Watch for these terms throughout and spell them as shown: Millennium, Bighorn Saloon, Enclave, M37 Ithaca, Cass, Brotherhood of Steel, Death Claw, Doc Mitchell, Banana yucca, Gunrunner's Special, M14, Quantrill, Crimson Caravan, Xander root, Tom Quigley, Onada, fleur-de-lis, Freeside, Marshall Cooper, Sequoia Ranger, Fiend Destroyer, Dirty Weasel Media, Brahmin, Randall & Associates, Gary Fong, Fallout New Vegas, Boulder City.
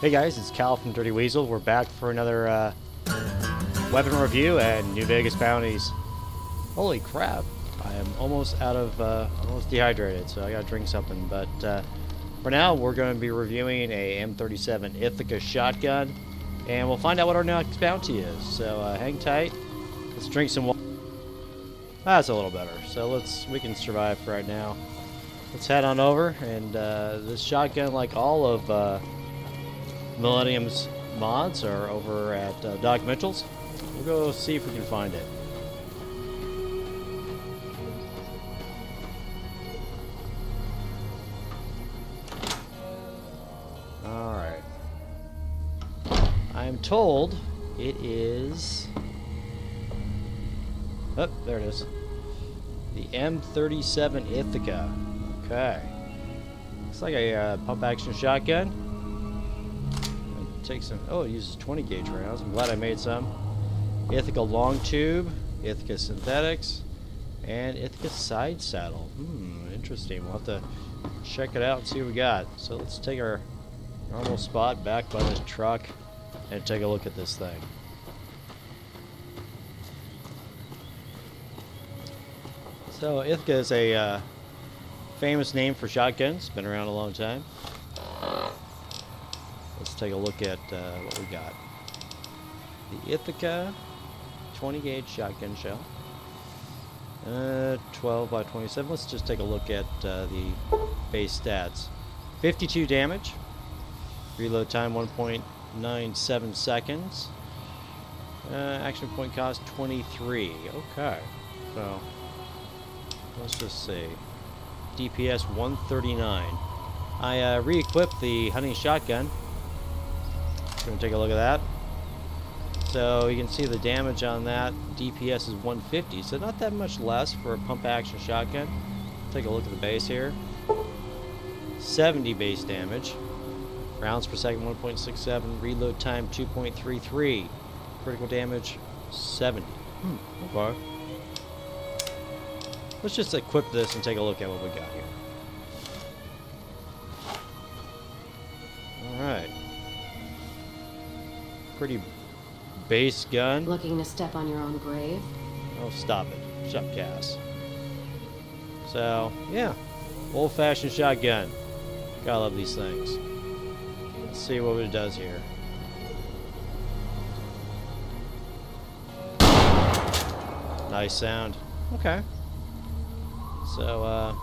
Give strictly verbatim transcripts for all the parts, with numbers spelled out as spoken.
Hey guys, it's Cal from Dirty Weasel. We're back for another uh, weapon review and New Vegas bounties. Holy crap! I am almost out of, uh, almost dehydrated, so I gotta drink something. But uh, for now, we're going to be reviewing a M thirty-seven Ithaca shotgun, and we'll find out what our next bounty is. So uh, hang tight. Let's drink some water. That's a little better. So let's we can survive for right now. Let's head on over, and uh, this shotgun, like all of uh, Millennium's mods, are over at uh, Doc Mitchell's. We'll go see if we can find it. All right. I am told it is. Oh, there it is. The M thirty-seven Ithaca. Okay. Looks like a uh, pump-action shotgun. It takes some. Oh, it uses twenty gauge rounds. I'm glad I made some. Ithaca long tube, Ithaca synthetics, and Ithaca side saddle. Hmm, interesting. We'll have to check it out and see what we got. So let's take our normal spot back by this truck and take a look at this thing. So Ithaca is a uh, famous name for shotguns. Been around a long time. Let's take a look at uh, what we got. The Ithaca twenty gauge shotgun shell, uh, twelve by twenty-seven. Let's just take a look at uh, the base stats. fifty-two damage. Reload time one point nine seven seconds. Uh, action point cost twenty-three. Okay. So. Let's just see. D P S one thirty-nine. I uh, re-equipped the hunting shotgun. We're going to take a look at that. So you can see the damage on that. D P S is one fifty, so not that much less for a pump-action shotgun. Take a look at the base here. seventy base damage. Rounds per second, one point six seven. Reload time, two point three three. Critical damage, seventy. Hmm, okay. Let's just equip this and take a look at what we got here. Alright. Pretty base gun. Looking to step on your own grave? Oh, stop it. Shut up, Cass. So, yeah. Old-fashioned shotgun. Gotta love these things. Let's see what it does here. Nice sound. Okay. So, uh,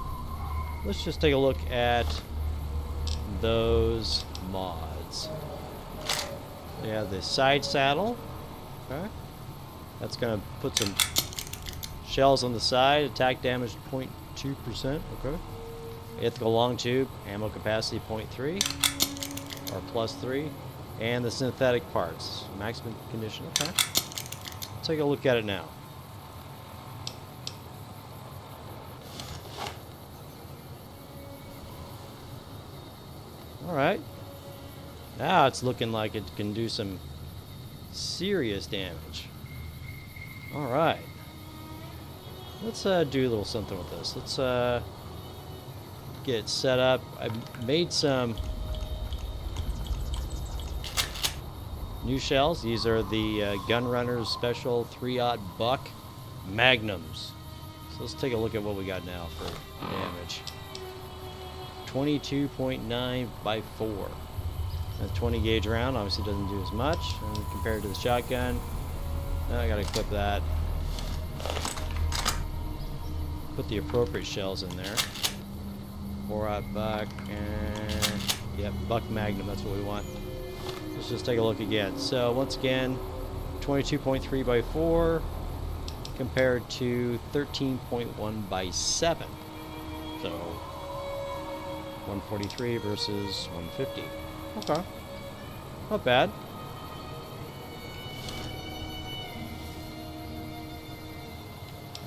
let's just take a look at those mods. We have the side saddle. Okay. That's going to put some shells on the side. Attack damage zero point two percent. Okay. Ithaca long tube. Ammo capacity zero point three. Or plus three. And the synthetic parts. Maximum condition. Okay. Let's take a look at it now. Alright, now it's looking like it can do some serious damage. Alright, let's uh, do a little something with this. Let's uh, get it set up. I made some new shells. These are the uh, Gunrunner's Special three aught Buck Magnums. So let's take a look at what we got now for damage. twenty-two point nine by four. That twenty gauge round obviously doesn't do as much and compared to the shotgun. Now I gotta equip that. Put the appropriate shells in there. four aught buck and yep, buck magnum. That's what we want. Let's just take a look again. So once again, twenty-two point three by four compared to thirteen point one by seven. So. one forty-three versus one fifty. Okay. Not bad.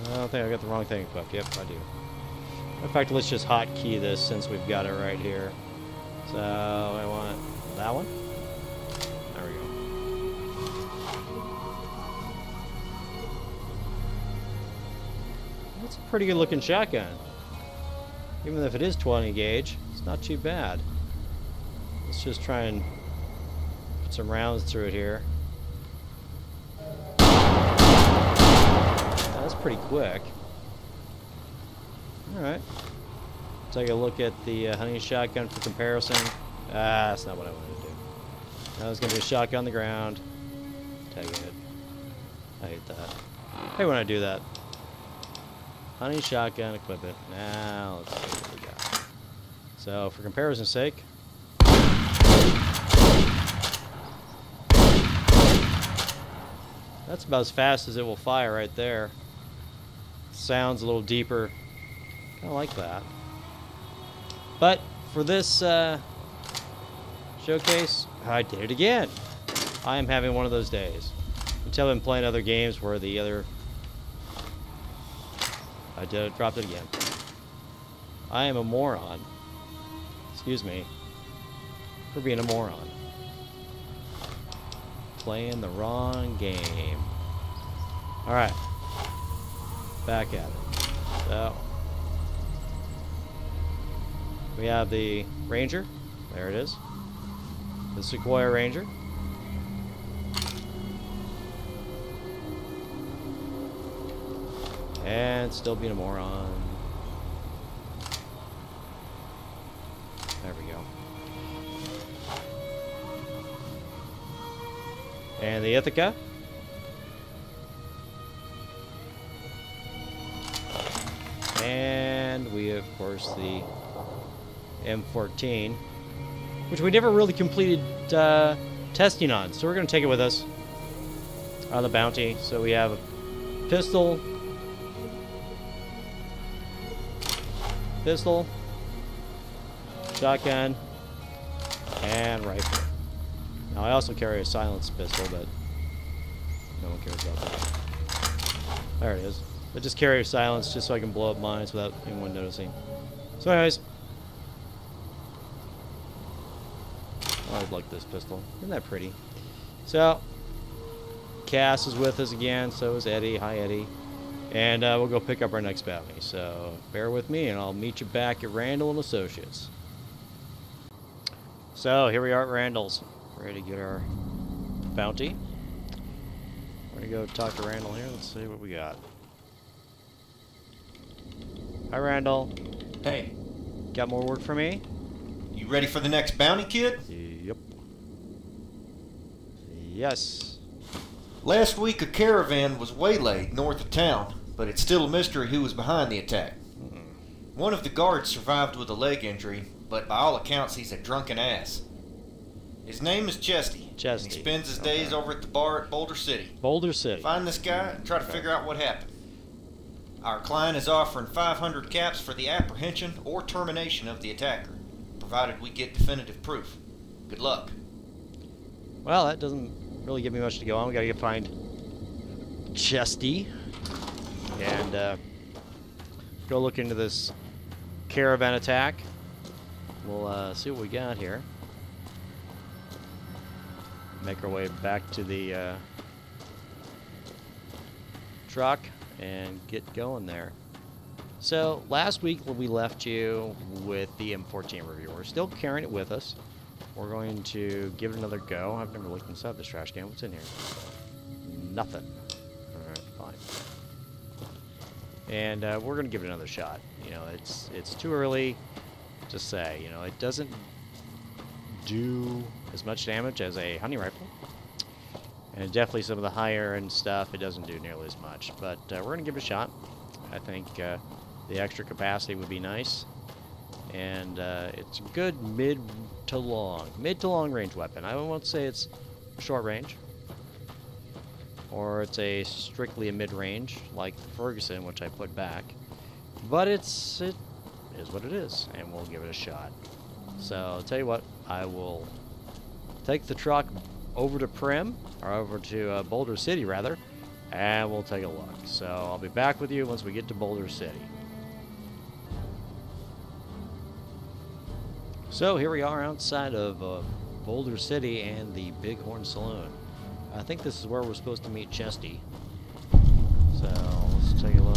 I don't think I got the wrong thing equipped. Yep, I do. In fact, let's just hotkey this since we've got it right here. So, I want that one. There we go. That's a pretty good looking shotgun. Even if it is twenty gauge, it's not too bad. Let's just try and put some rounds through it here. Now, that's pretty quick. Alright. Take a look at the uh, hunting shotgun for comparison. Ah, that's not what I wanted to do. Now it's going to be a shotgun on the ground. Tag it. I hate that. I hate when I do that. Hunting shotgun equipment. Now, let's see what we got. So, for comparison's sake. That's about as fast as it will fire right there. Sounds a little deeper. I like that. But for this uh, showcase, I did it again. I am having one of those days. Until I've been playing other games where the other... I did it, dropped it again. I am a moron. Excuse me. For being a moron. Playing the wrong game. Alright. Back at it. So... we have the Ranger. There it is. The Sequoia Ranger. And still being a moron. There we go. And the Ithaca. And we, of course, the M fourteen, which we never really completed uh, testing on, so we're going to take it with us on the bounty. So we have a pistol, pistol, shotgun, and rifle. Now I also carry a silenced pistol, but no one cares about that. There it is. I just carry a silenced just so I can blow up mines without anyone noticing. So anyways, I always like this pistol. Isn't that pretty? So, Cass is with us again. So is Eddie. Hi, Eddie. And uh, we'll go pick up our next bounty. So, bear with me, and I'll meet you back at Randall and Associates. So, here we are at Randall's. Ready to get our bounty. We're going to go talk to Randall here. Let's see what we got. Hi, Randall. Hey. Got more work for me? You ready for the next bounty, kid? Yep. Yes. Last week, a caravan was waylaid north of town, but it's still a mystery who was behind the attack. Mm. One of the guards survived with a leg injury, but by all accounts, he's a drunken ass. His name is Chesty. Chesty. He spends his okay. days over at the bar at Boulder City. Boulder City. Find this guy and try to okay. figure out what happened. Our client is offering five hundred caps for the apprehension or termination of the attacker, provided we get definitive proof. Good luck. Well, that doesn't really give me much to go on. We gotta get find Chesty and uh, go look into this caravan attack. We'll uh, see what we got here. Make our way back to the uh, truck and get going there. So last week we left you with the M fourteen review. We're still carrying it with us. We're going to give it another go. I've never looked inside this trash can. What's in here? Nothing. Alright, fine. And uh, we're going to give it another shot. You know, it's it's too early to say. You know, it doesn't do as much damage as a hunting rifle. And definitely some of the higher end stuff, it doesn't do nearly as much. But uh, we're going to give it a shot. I think... Uh, the extra capacity would be nice, and uh, it's a good mid to long, mid to long range weapon. I won't say it's short range, or it's a strictly a mid range like the Ferguson, which I put back. But it's it is what it is, and we'll give it a shot. So I'll tell you what, I will take the truck over to Prim, or over to uh, Boulder City rather, and we'll take a look. So I'll be back with you once we get to Boulder City. So here we are outside of uh, Boulder City and the Bighorn Saloon. I think this is where we're supposed to meet Chesty. So let's take a look.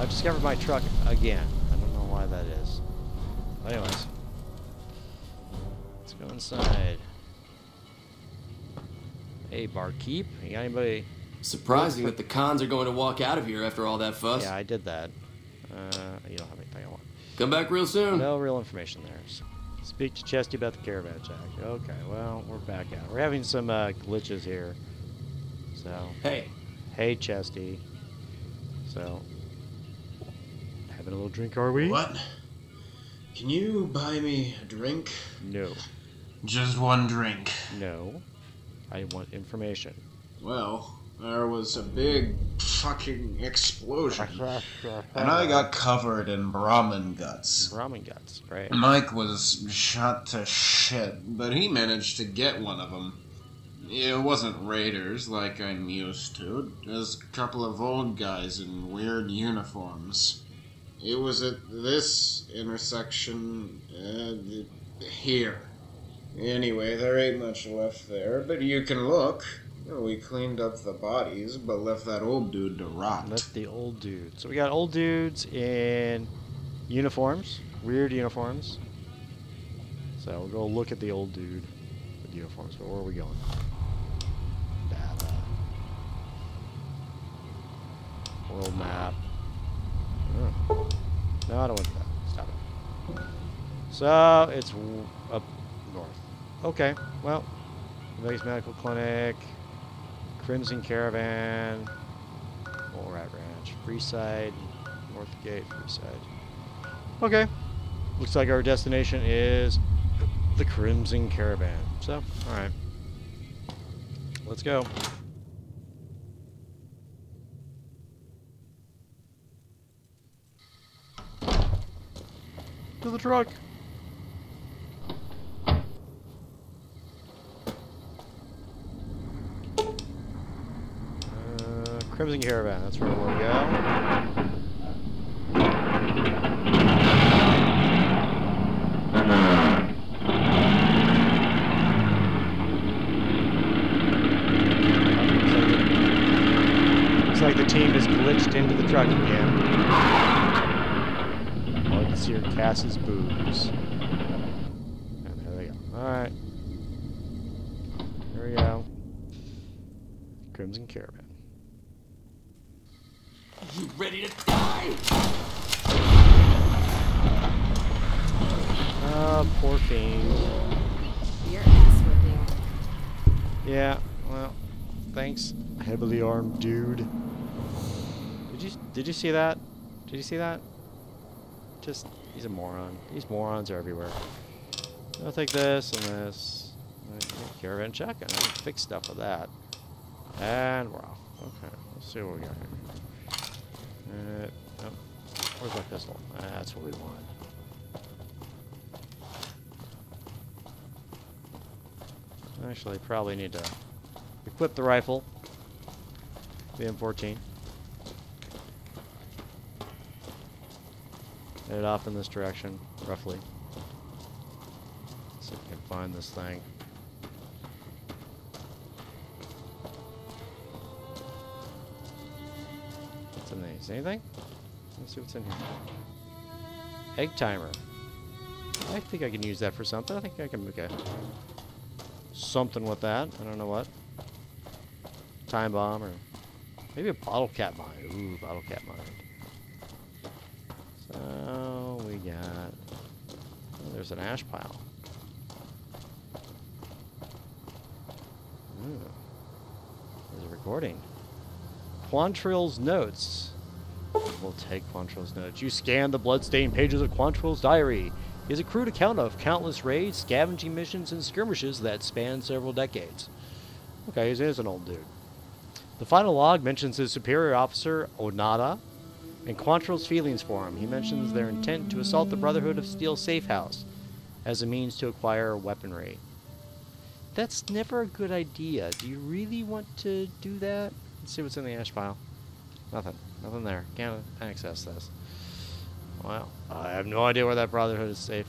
I've discovered my truck again. I don't know why that is. Anyways, let's go inside. Hey, barkeep, you got anybody? Surprising that the cons are going to walk out of here after all that fuss. Yeah, I did that. Uh, you don't have anything I want. Come back real soon. No real information there. So speak to Chesty about the caravan attack. Okay, well, we're back out. We're having some uh, glitches here. So. Hey. Hey, Chesty. So. Having a little drink, are we? What? Can you buy me a drink? No. Just one drink? No. I want information. Well, there was a big fucking explosion. And I got covered in Brahmin guts. Brahmin guts, right. Mike was shot to shit, but he managed to get one of them. It wasn't raiders like I'm used to. Just a couple of old guys in weird uniforms. It was at this intersection, uh, here. Anyway, there ain't much left there, but you can look. You know, we cleaned up the bodies, but left that old dude to rot. Left the old dude. So we got old dudes in uniforms, weird uniforms. So we'll go look at the old dude with uniforms, but where are we going? Data. World map. Oh. No, I don't want that. Stop it. So, it's up north. Okay, well, Mole Medical Clinic, Crimson Caravan, Mole Rat Ranch, Freeside, Northgate, Freeside. Okay, looks like our destination is the Crimson Caravan. So, alright. Let's go. To the truck. Uh, Crimson Caravan, that's where we'll go. Looks like the team is glitched into the truck again. Here, Cass's boobs. And there they go. Alright. Here we go. Crimson Caravan. You ready to die? Oh, poor Fiend. You're ass whipping. Yeah, well, thanks, heavily armed dude. Did you did you see that? Did you see that? Just, he's a moron. These morons are everywhere. I'll take this and this. Caravan shotgun. I'll fix stuff with that. And we're off. Okay, let's see what we got here. Uh, oh, where's my pistol? Uh, that's what we want. Actually, probably need to equip the rifle. The M fourteen. Headed off in this direction, roughly. See if we can find this thing. What's in these? Anything? Let's see what's in here. Egg timer. I think I can use that for something. I think I can make a something with that. I don't know what. Time bomb or maybe a bottle cap mine. Ooh, bottle cap mine. So we got, oh, there's an ash pile. Ooh. There's a recording. Quantrill's notes. We'll take Quantrill's notes. You scan the bloodstained pages of Quantrill's diary. His accrued account of countless raids, scavenging missions, and skirmishes that span several decades. Okay, he is an old dude. The final log mentions his superior officer, Onada, and Quantrill's feelings for him. He mentions their intent to assault the Brotherhood of Steel safe house as a means to acquire weaponry. That's never a good idea. Do you really want to do that? Let's see what's in the ash pile. Nothing. Nothing there. Can't access this. Well, I have no idea where that Brotherhood of Safe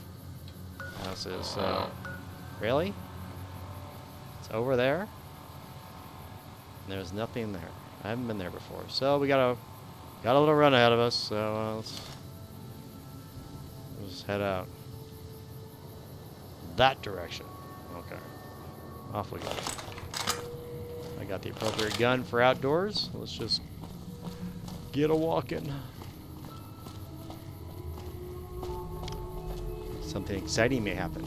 House is, so... Really? It's over there? There's nothing there. I haven't been there before. So we gotta... Got a little run ahead of us, so uh, let's just head out that direction. Okay, off we go. I got the appropriate gun for outdoors. Let's just get a walking. Something exciting may happen.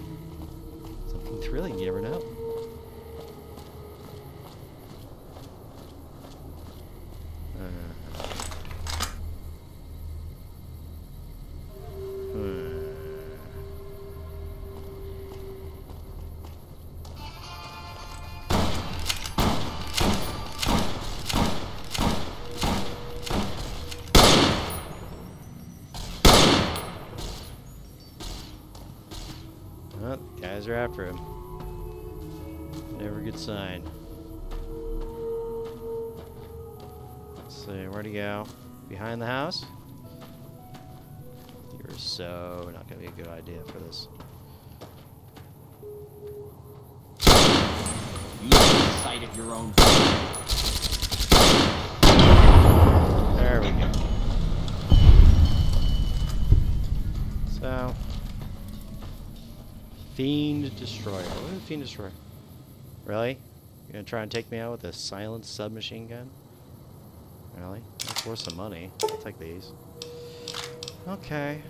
Something thrilling, you never know. Guys are after him. Never a good sign. Let's see, where'd he go? Behind the house? You're so not gonna be a good idea for this. You lose sight of your own. There we go. So. Fiend Destroyer. What is Fiend Destroyer? Really? You're gonna try and take me out with a silenced submachine gun? Really? That's worth some money. I'll take these. Okay.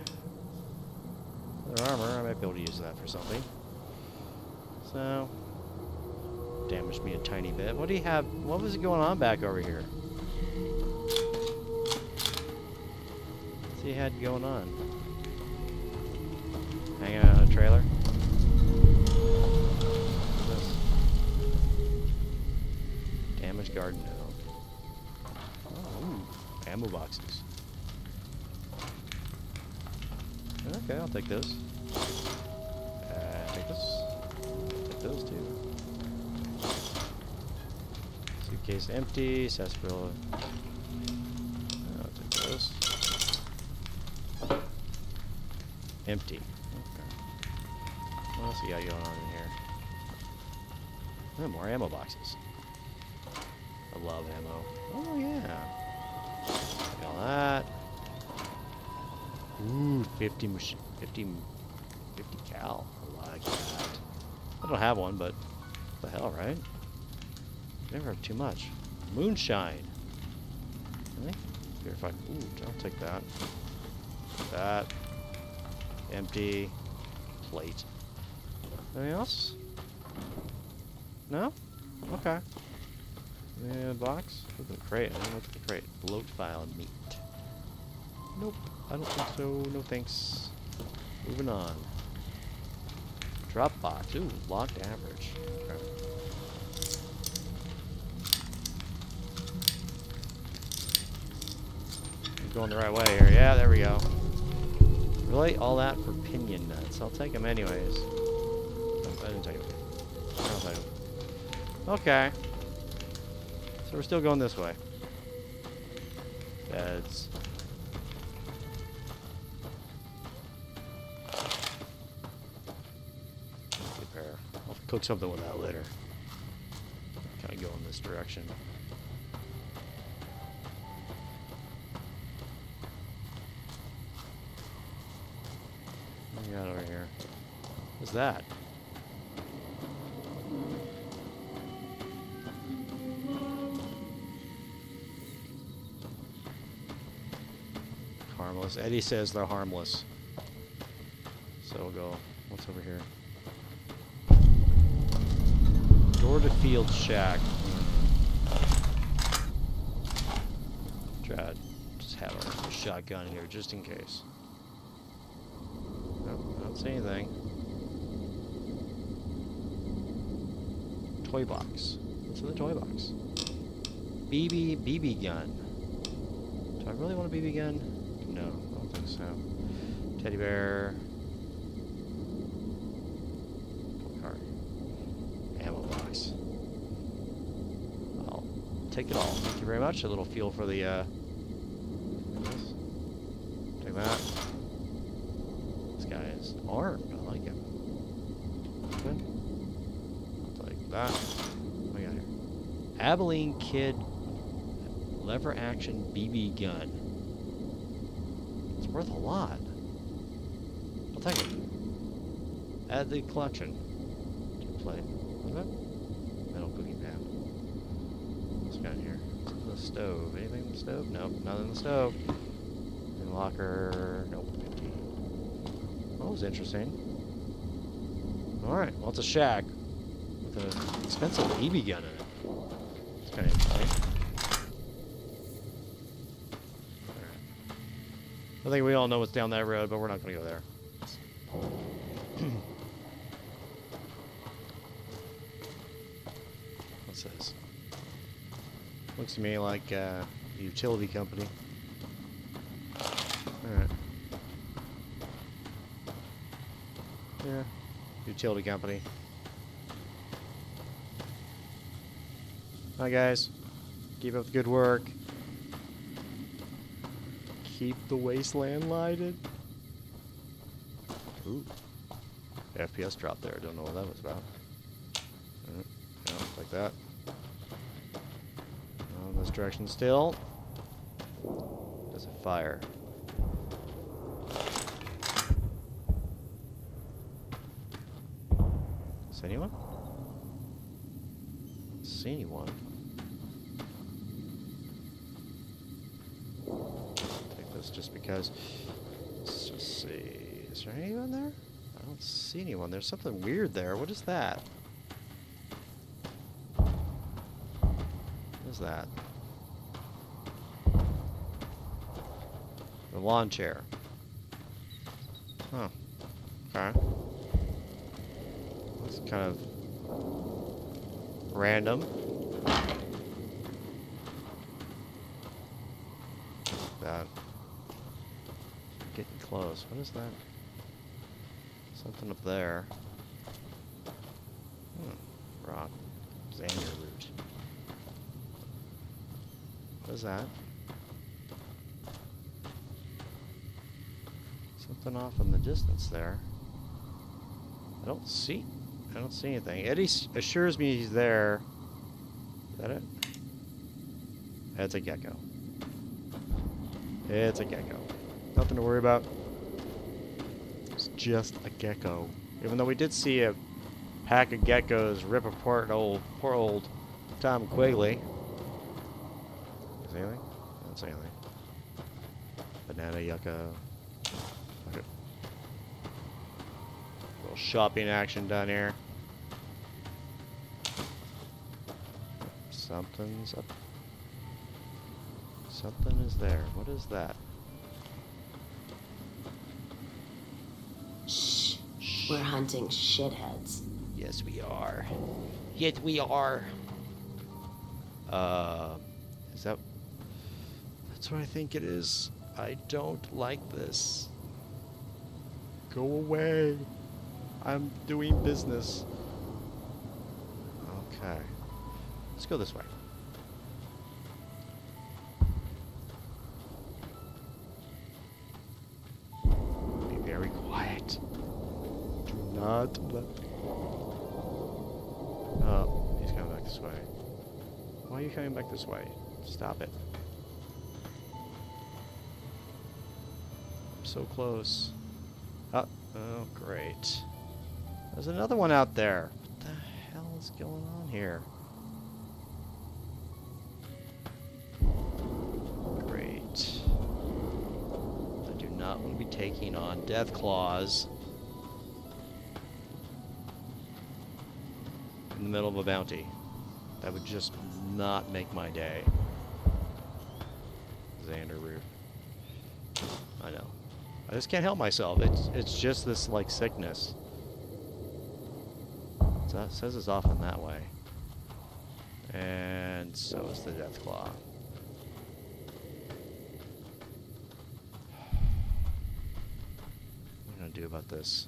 Their armor, I might be able to use that for something. So, damaged me a tiny bit. What do you have? What was going on back over here? What's he had going on? Hanging out on a trailer? Garden now. Oh, ammo boxes. Okay, I'll take those. Uh, take this. Take those too. Suitcase empty. Sarsaparilla. I'll take those. Empty. Okay. What else we got going on in here? Oh, more ammo boxes. I love ammo. Oh, yeah. Look at that. Ooh, fifty, fifty, fifty cal. I like that. I don't have one, but what the hell, right? Never have too much. Moonshine. Really? Here if I, ooh, I'll take that. That. Empty. Plate. Anything else? No? Okay. Yeah, box? Look at the crate. I don't look at the crate. Bloat file meat. Nope. I don't think so. No thanks. Moving on. Drop box. Ooh, locked average. Okay. I'm going the right way here. Yeah, there we go. Really? All that for pinion nuts. I'll take them anyways. Oh, I didn't take them. I'll take them. Okay. So we're still going this way. Beds. Good pair. I'll cook something with that later. Kind of go in this direction. What do we got over here? What's that? Eddie says they're harmless. So we'll go. What's over here? Door to field shack. Tried. Just have a shotgun here just in case. Nope, I don't see anything. Toy box. What's in the toy box? B B B B gun. Do I really want a B B gun? No, I don't think so. Teddy bear. Car. Ammo box. I'll take it all. Thank you very much. A little feel for the, uh... take that. This guy is armed. I like him. Good. I'll take that. What do we got here? Abilene Kid lever action B B gun. Worth a lot. I'll take it. Add the collection. Play. What's that? Metal cooking pan. got here? What's in the stove? Anything in the stove? Nope, nothing in the stove. In locker, nope, empty. Well, that was interesting. Alright, well, it's a shack with an expensive B B gun in it. It's kind of interesting. I think we all know what's down that road, but we're not going to go there. What's this? Looks to me like uh, a utility company. Alright. Yeah. Utility company. Hi, guys. Keep up the good work. Keep the wasteland lighted. Ooh. The F P S drop there. Don't know what that was about. Uh, yeah, like that. Not in this direction still. There's a fire. Is anyone? See anyone? Just because. Let's just see. Is there anyone there? I don't see anyone. There's something weird there. What is that? What is that? The lawn chair. Huh. Okay. That's kind of random. That. Getting close. What is that? Something up there. Hmm. Rock. Xander root. What is that? Something off in the distance there. I don't see. I don't see anything. Eddie assures me he's there. Is that it? That's a gecko. It's a gecko. Nothing to worry about. It's just a gecko. Even though we did see a pack of geckos rip apart old poor old Tom Quigley. Is there anything? I don't see anything. Banana yucca. Okay. Little shopping action down here. Something's up. Something is there. What is that? We're hunting shitheads. Yes, we are. Yet we are. Uh, is that... That's what I think it is. I don't like this. Go away. I'm doing business. Okay. Let's go this way. Not let. Oh, he's coming back this way. Why are you coming back this way? Stop it. I'm so close. Oh, oh, great. There's another one out there. What the hell is going on here? Great. I do not want to be taking on Death Claws. In the middle of a bounty. That would just not make my day. Xander root. I know. I just can't help myself. It's it's just this like sickness. So it says it's often that way. And so is the Death Claw. What am I gonna do about this?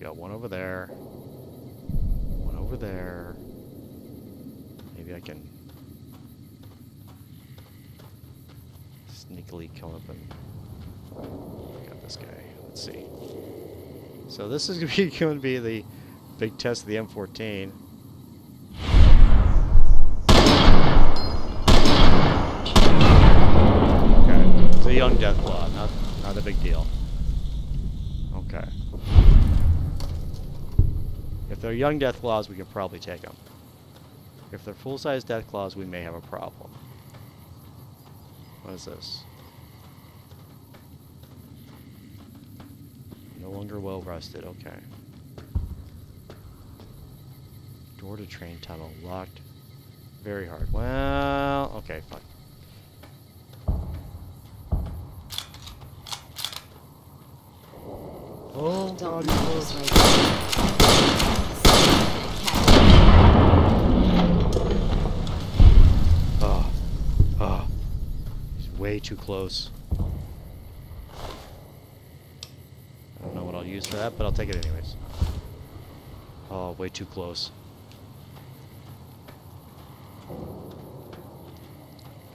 Got one over there. Over there. Maybe I can sneakily come up and pick up this guy. Let's see. So this is going to be the big test of the M fourteen. Okay. It's a young Death Claw. Not, not a big deal. Okay. If they're young Death Claws, we could probably take them. If they're full-size death claws, we may have a problem. What is this? No longer well rested, okay. Door to train tunnel, locked. Very hard. Well, okay, fine. Oh, God, oh, oh, he's way too close. I don't know what I'll use for that, but I'll take it anyways. Oh, way too close. I feel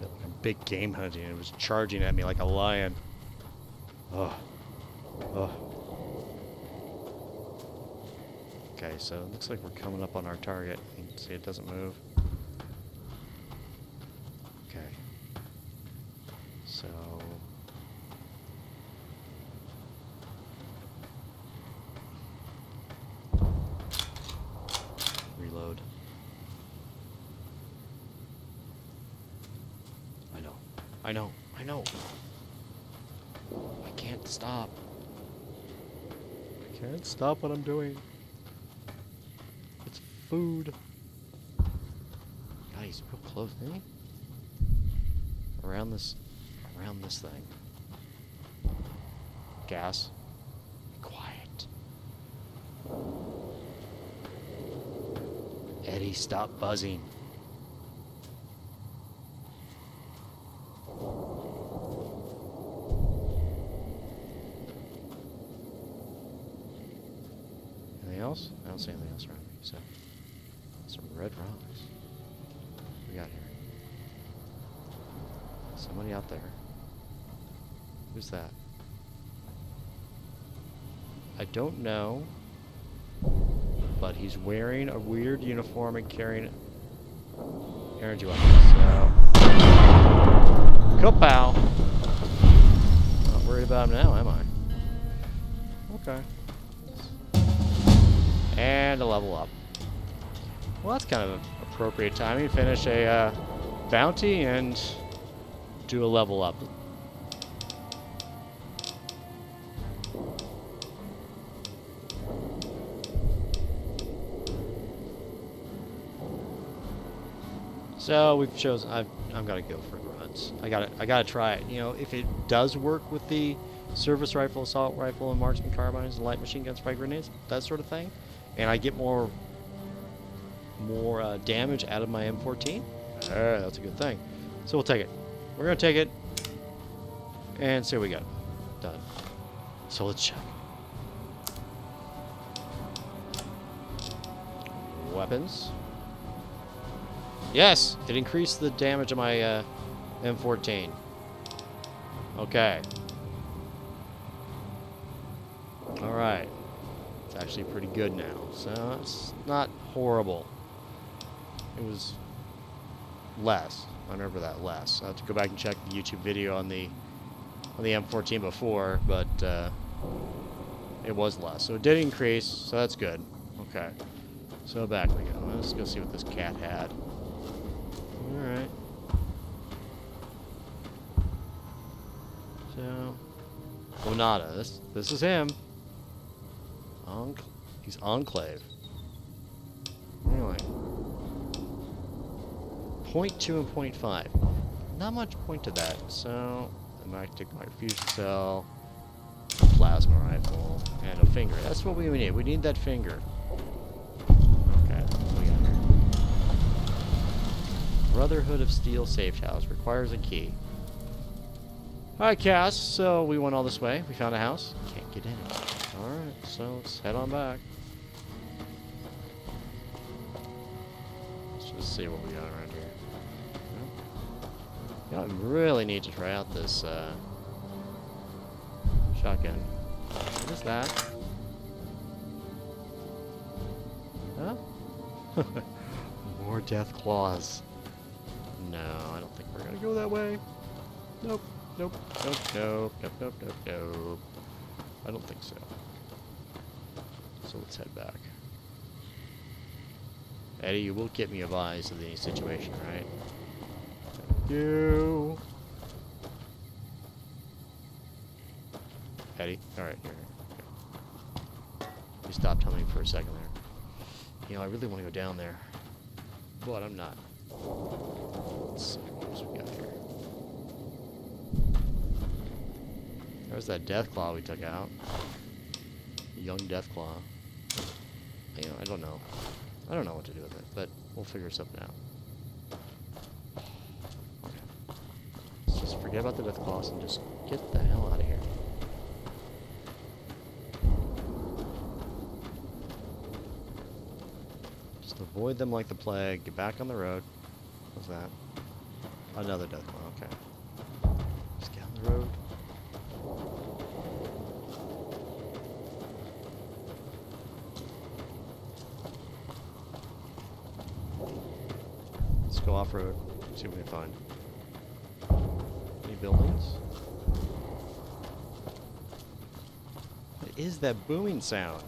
like I'm big game hunting. It was charging at me like a lion. Oh, oh. Okay, so it looks like we're coming up on our target. You can see it doesn't move. Okay. So... reload. I know. I know. I know. I can't stop. I can't stop what I'm doing. Food. God, he's real close, isn't he? Around this, around this thing. Gas. Quiet. Eddie, stop buzzing. Anything else? I don't see anything else around me, so. Some red rocks. What do we got here? Somebody out there. Who's that? I don't know, but he's wearing a weird uniform and carrying energy weapons. So, kapow! Not worried about him now, am I? Okay. And a level up. Well, that's kind of appropriate timing. Finish a uh, bounty and do a level up. So we've chosen. I've I've got to go for grunts. I got I got to try it. You know, if it does work with the service rifle, assault rifle, and marksman carbines, and light machine guns, frag grenades, that sort of thing, and I get more. more uh, damage out of my M fourteen. Alright, that's a good thing. So we'll take it. We're going to take it. And see what we got. Done. So let's check. Weapons. Yes! It increased the damage of my uh, M fourteen. Okay. Alright. It's actually pretty good now. So it's not horrible. It was less. I remember that less. I have to go back and check the YouTube video on the on the M fourteen before, but uh, it was less. So it did increase, so that's good. Okay. So back we go. Let's go see what this cat had. Alright. So... Onada. This, this is him. Enc he's Enclave. Anyway. point two and point five. Not much point to that, so I might take my fusion cell, plasma rifle, and a finger. That's what we need. We need that finger. Okay. We got here. Brotherhood of Steel safe house requires a key. All right, Cass. So we went all this way. We found a house. Can't get in. All right. So let's head on back. Let's just see what we got around here. You know, I really need to try out this uh, shotgun. What is that? Huh? More death claws. No, I don't think we're gonna go that way. Nope, nope, nope, nope, nope, nope, nope, nope. I don't think so. So let's head back. Eddie, you will keep me advised of any situation, right? Thank you. Eddie? Alright, here. here. You stopped telling me for a second there. You know, I really want to go down there. But I'm not. Let's see what else we got here. There's that Death Claw we took out. Young Death Claw. You know, I don't know. I don't know what to do with it, but we'll figure something out. Okay. Let's just forget about the Death Claws and just get the hell out of here. Just avoid them like the plague. Get back on the road. What's that? Another Death Claw. Okay. Just get on the road. Go off-road, see what we can find. Any buildings? What is that booming sound?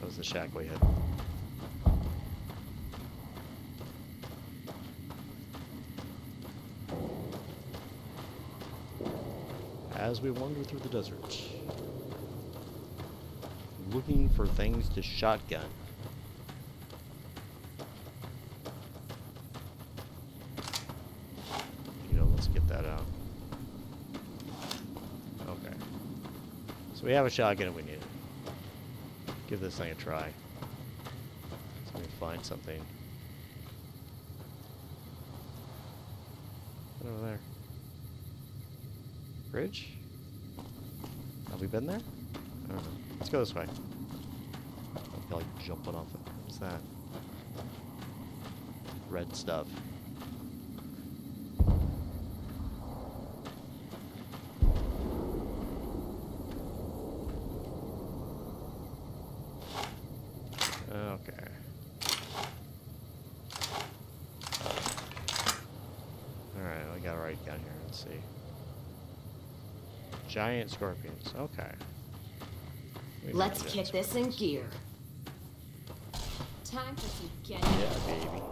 That was the shack we hit. As we wander through the desert, looking for things to shotgun. You know, let's get that out. Okay. So we have a shotgun if we need it. Give this thing a try. Let's maybe find something. What over there? Bridge? Have we been there? I don't know. Let's go this way. I feel like jumping off it. What's that? Red stuff. Okay. Alright, I got it right down here. Let's see. Giant scorpions. Okay. Let's kick this in gear. Time for some getting. Yeah, baby.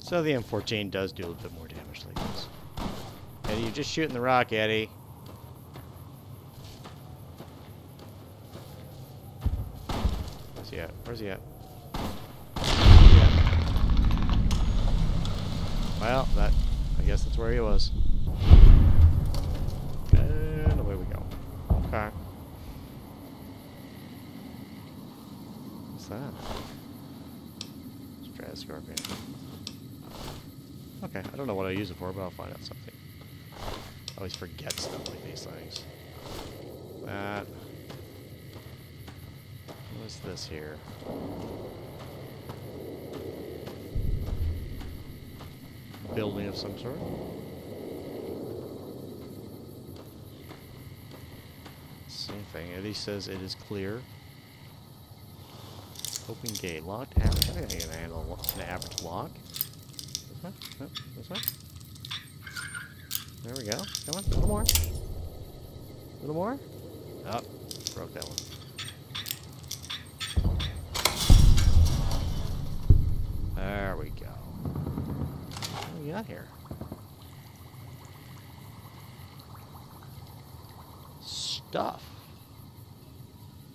So the M fourteen does do a little bit more damage like this. Eddie, you're just shooting the rock, Eddie. Where's he at? Where's he at? Well, that, I guess that's where he was. And away we go. Okay. What's that? Let's try a scorpion. Okay, I don't know what I use it for, but I'll find out something. I always forget stuff like these things. That. What's this here? Building of some sort. Same thing. Eddie says it is clear. Open gate. Locked. Average. I think I can handle an average lock. This one. Nope. This one. There we go. Come on. A little more. A little more. Oh, broke that one. There we go. We got here? Stuff.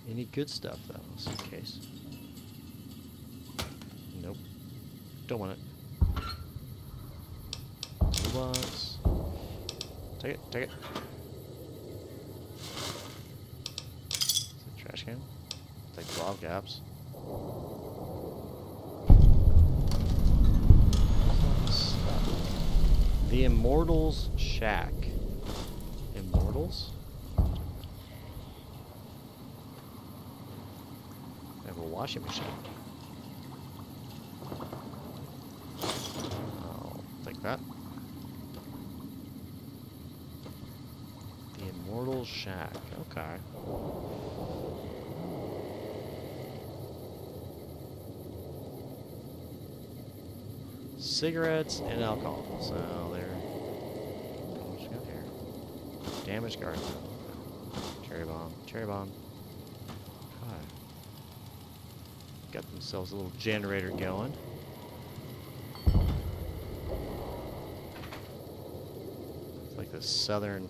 Any good stuff though? Suitcase. Nope. Don't want it. Robots. Take it. Take it. Is that a trash can? It's like blob gaps. The Immortals Shack. Immortals? I have a washing machine. I'll take that. The Immortals Shack. Okay. cigarettes and alcohol. So there. What you got here? Damaged garden. Cherry bomb. Cherry bomb. Hi. Got themselves a little generator going. It's like the southern.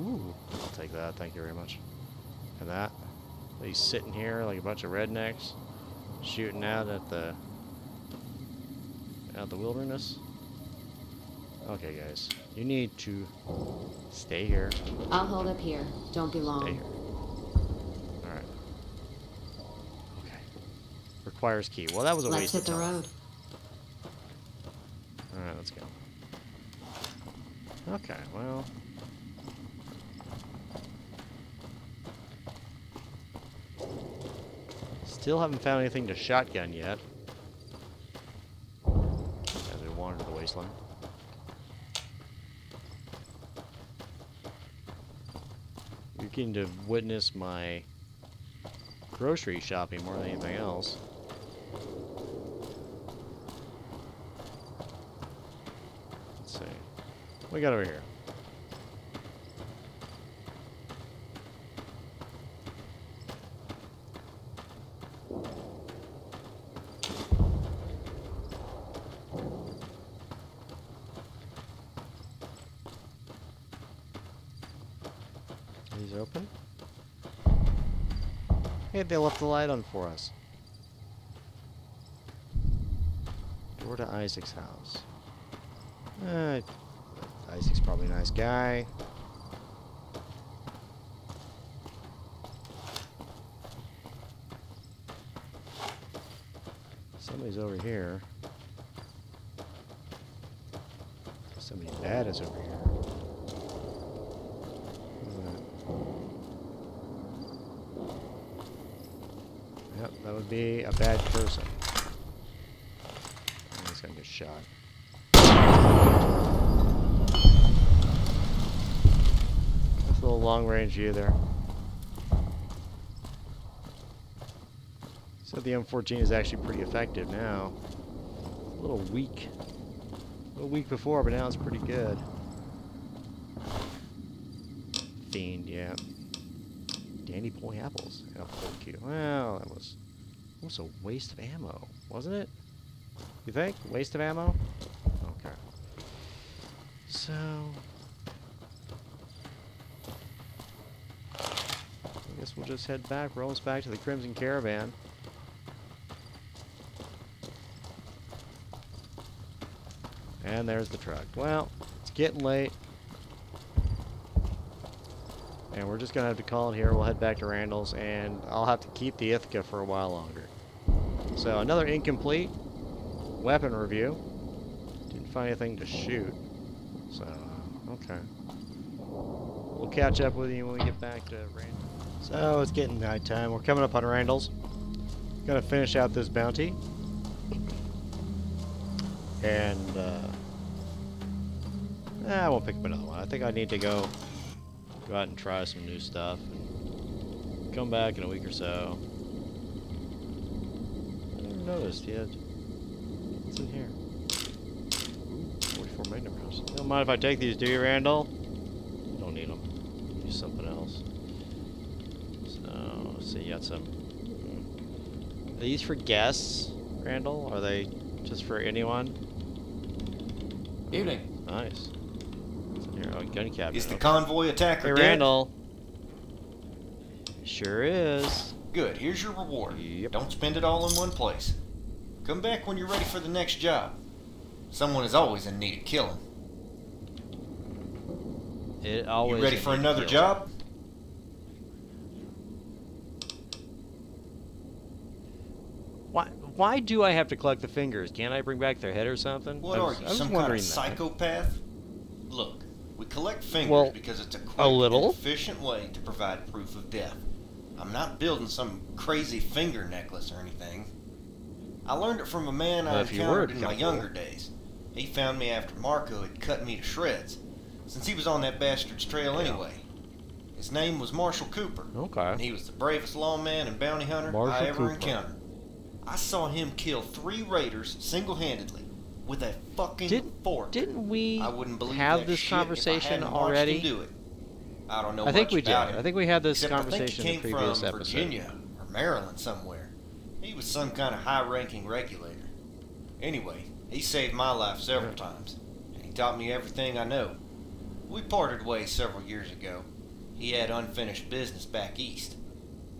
Ooh, I'll take that. Thank you very much. And that. He's sitting here like a bunch of rednecks, shooting out at the out the wilderness. Okay, guys, you need to stay here. I'll hold up here. Don't be long. Stay here. All right. Okay. Requires key. Well, that was a waste of time. Let's hit the road. All right, let's go. Okay. Well. Still haven't found anything to shotgun yet. As we wander the wasteland. You're getting to witness my grocery shopping more than anything else. Let's see. What we got over here? They left the light on for us. Door to Isaac's house. Uh, Isaac's probably a nice guy. Somebody's over here. Somebody bad is over here. That would be a bad person. He's gonna get shot. That's a little long range view there. So the M fourteen is actually pretty effective now. It's a little weak. A little weak before, but now it's pretty good. Fiend, yeah. Dandy boy apples. And a whole queue. Well, that was... It was a waste of ammo, wasn't it? You think? Waste of ammo? Okay. So... I guess we'll just head back. Roll us back to the Crimson Caravan. And there's the truck. Well, it's getting late. And we're just going to have to call it here. We'll head back to Randall's, and I'll have to keep the Ithaca for a while longer. So, another incomplete weapon review. Didn't find anything to shoot. So, okay. We'll catch up with you when we get back to Randall. So, it's getting nighttime. We're coming up on Randall's. Going to finish out this bounty. And, uh... I won't pick up another one. I think I need to go... Go out and try some new stuff. And come back in a week or so. I never noticed yet. What's in here? forty-four Magnum rounds. Don't mind if I take these, do you, Randall? You don't need them. Use something else. So, let's see, you got some. Are these for guests, Randall? Are they just for anyone? Evening. Oh, nice. Oh, gun cabinet. Is the convoy attacker dead? Hey, Randall. Sure is. Good. Here's your reward. Yep. Don't spend it all in one place. Come back when you're ready for the next job. Someone is always in need of killing. It always. You ready for another job? Why? Why do I have to collect the fingers? Can't I bring back their head or something? What are you? Some kind of psychopath? Look. We collect fingers well, because it's a quick a little. and efficient way to provide proof of death. I'm not building some crazy finger necklace or anything. I learned it from a man well, I encountered in my younger days. He found me after Marco had cut me to shreds, since he was on that bastard's trail yeah. anyway. His name was Marshall Cooper. Okay. And he was the bravest lawman and bounty hunter Marshall I ever Cooper. encountered. I saw him kill three raiders single-handedly with a fucking didn't, fork. Didn't we I wouldn't believe have this conversation already? Do it. I don't know. I think we did. Him. I think we had this Except conversation in the previous episode. Virginia or Maryland somewhere. He was some kind of high-ranking regulator. Anyway, he saved my life several times, and he taught me everything I know. We parted ways several years ago. He had unfinished business back east.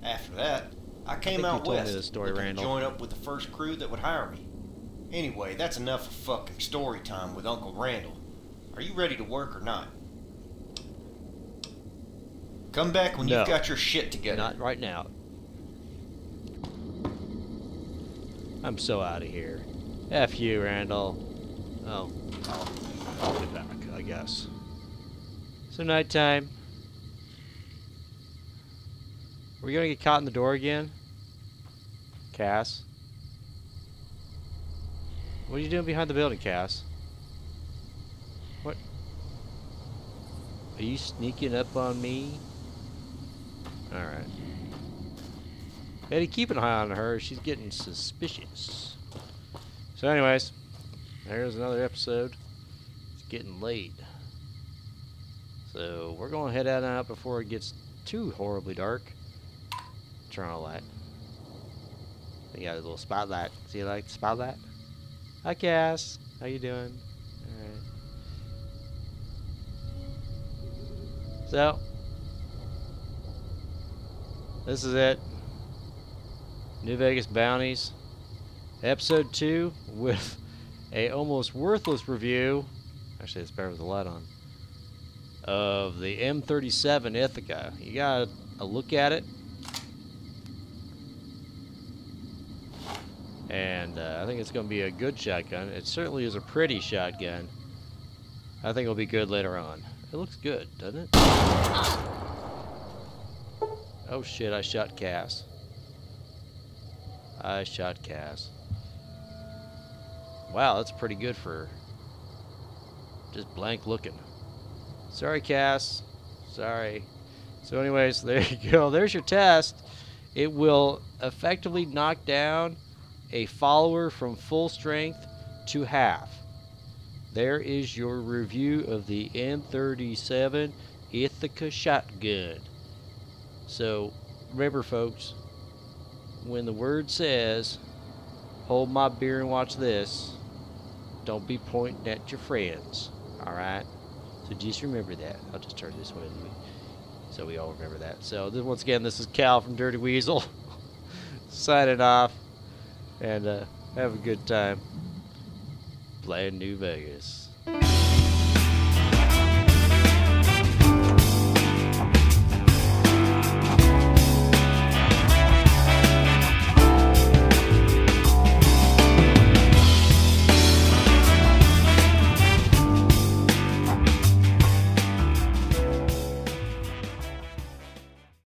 After that, I came I out west this story, to join up with the first crew that would hire me. Anyway, that's enough of fucking story time with Uncle Randall. Are you ready to work or not? Come back when no. you've got your shit together. Not right now. I'm so out of here. F you, Randall. Oh, I'll, I'll be back, I guess. So nighttime. Are we gonna get caught in the door again? Cass? What are you doing behind the building, Cass? What? Are you sneaking up on me? Alright. Betty, keep an eye on her. She's getting suspicious. So anyways, there's another episode. It's getting late. So we're gonna head out and out before it gets too horribly dark. Turn on a light. We got a little spotlight. See you like the spotlight? Hi Cass. How you doing? Alright. So this is it. New Vegas Bounties. Episode two with a almost worthless review. Actually it's better with the light on. Of the M thirty-seven Ithaca. You got a look at it. And uh, I think it's going to be a good shotgun. It certainly is a pretty shotgun. I think it'll be good later on. It looks good, doesn't it? Oh shit, I shot Cass. I shot Cass. Wow, that's pretty good for just blank looking. Sorry, Cass. Sorry. So anyways, there you go. There's your test. It will effectively knock down a follower from full strength to half. There is your review of the M thirty-seven Ithaca shotgun. So remember folks, when the word says hold my beer and watch this, don't be pointing at your friends, alright? So just remember that. I'll just turn this way so we all remember that. So this, once again, this is Cal from Dirty Weasel signing off. And uh, have a good time playing New Vegas.